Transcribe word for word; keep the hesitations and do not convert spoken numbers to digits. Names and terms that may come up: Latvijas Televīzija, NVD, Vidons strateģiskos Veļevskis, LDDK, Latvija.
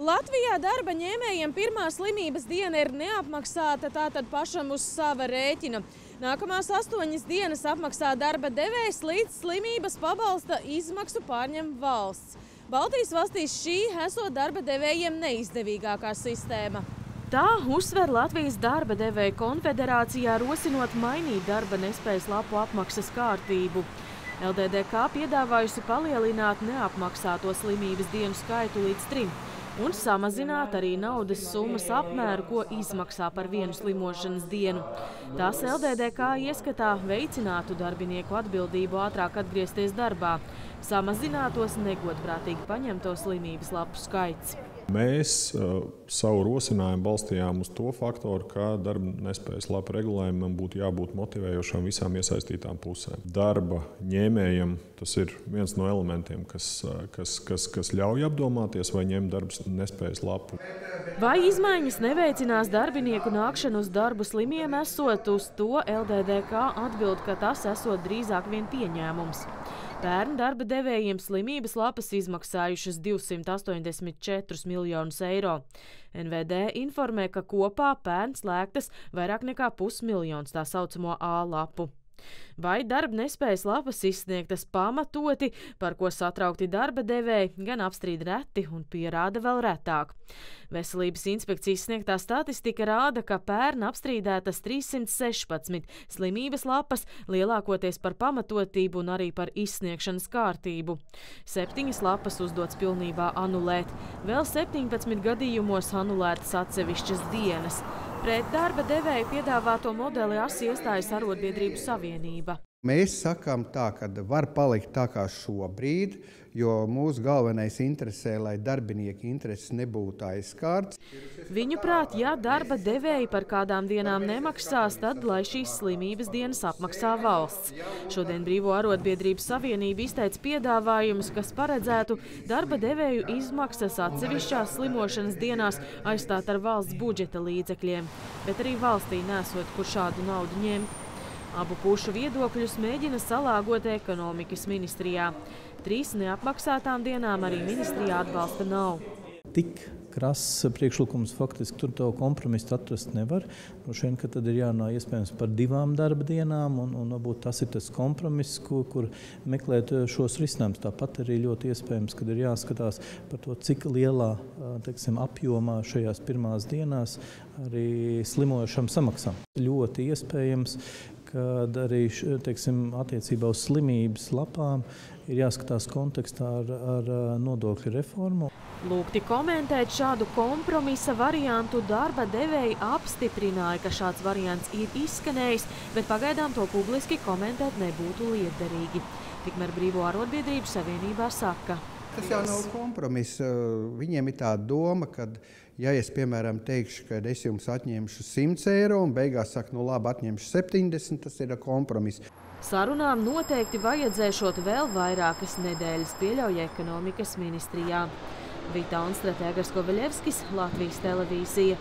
Latvijā darba ņēmējiem pirmā slimības diena ir neapmaksāta, tātad pašam uz sava rēķina. Nākamās astoņas dienas apmaksā darba devējs, līdz slimības pabalsta izmaksu pārņem valsts. Baltijas valstīs šī esot darba devējiem neizdevīgākā sistēma. Tā uzsver Latvijas darba devēja konfederācijā, rosinot mainīt darba nespējas lapu apmaksas kārtību. L D D K piedāvājusi palielināt neapmaksāto slimības dienu skaitu līdz trim. Un samazināt arī naudas summas apmēru, ko izmaksā par vienu slimošanas dienu. Tās L D D K ieskatā veicinātu darbinieku atbildību ātrāk atgriezties darbā, samazinātos negodprātīgi paņemto slimības lapu skaits. Mēs uh, savu rosinājumu balstījām uz to faktoru, ka darba nespējas lapu regulējumam būtu jābūt motivējošam visām iesaistītām pusēm. Darba ņēmējiem tas ir viens no elementiem, kas, kas, kas, kas ļauj apdomāties vai ņemt darba nespējas lapu. Vai izmaiņas neveicinās darbinieku nākšanu uz darbu slimiem esot, uz to L D D K atbild, ka tas esot drīzāk vien pieņēmums. Pērn darba devējiem slimības lapas izmaksājušas divsimt astoņdesmit četrus miljonus eiro. N V D informē, ka kopā pērn slēgtas vairāk nekā pusmiljons tā saucamo A lapu. Vai darba nespējas lapas izsniegtas pamatoti, par ko satraukti darba devēji, gan apstrīd reti un pierāda vēl retāk. Veselības inspekcijas sniegtā statistika rāda, ka pērn apstrīdētas trīs simti sešpadsmit slimības lapas, lielākoties par pamatotību un arī par izsniegšanas kārtību. Septiņas lapas uzdots pilnībā anulēt, vēl septiņpadsmit gadījumos anulētas atsevišķas dienas. Pret darba devēju piedāvāto modeli asi iestājas Arotbiedrību savienība. Mēs sakām tā, ka var palikt tā kā šobrīd, jo mūsu galvenais interesē, lai darbinieki intereses nebūtu aizskārts. Viņuprāt, ja darba devēji par kādām dienām nemaksās, tad lai šīs slimības dienas apmaksā valsts. Šodien Brīvo Arotbiedrību savienība izteica piedāvājumus, kas paredzētu darba devēju izmaksas atsevišķās slimošanas dienās aizstāt ar valsts budžeta līdzekļiem, bet arī valstī nesot, kur šādu naudu ņemt. Abu pušu viedokļus mēģina salāgot ekonomikas ministrijā. Trīs neapmaksātām dienām arī ministrijā atbalsta nav. Tik krass priekšlikums faktiski tur to kompromisu atrast nevar. No šeit, ka tad ir jārunā iespējams par divām darba dienām, un, un varbūt tas ir tas kompromiss, kur, kur meklēt šos risinājumus. Tāpat arī ļoti iespējams, kad ir jāskatās par to, cik lielā, teiksim, apjomā šajās pirmās dienās arī slimojošam samaksam. Ļoti iespējams, kad arī, teiksim, attiecībā uz slimības lapām ir jāskatās kontekstā ar, ar nodokļu reformu. Lūgti komentēt šādu kompromisa variantu, darba devēji apstiprināja, ka šāds variants ir izskanējis, bet pagaidām to publiski komentēt nebūtu lietderīgi. Tikmēr Brīvo Arotbiedrību savienībā saka. Tas jau nav kompromiss. Viņiem ir tā doma, ka, ja es, piemēram, teikšu, ka es jums atņemšu simts eiro un beigās saku, nu labi, atņemšu septiņdesmit, tas ir kompromiss. Sarunām noteikti vajadzēšot vēl vairākas nedēļas, pieļauj ekonomikas ministrijā. Vidons strateģiskos Veļevskis, Latvijas Televīzija.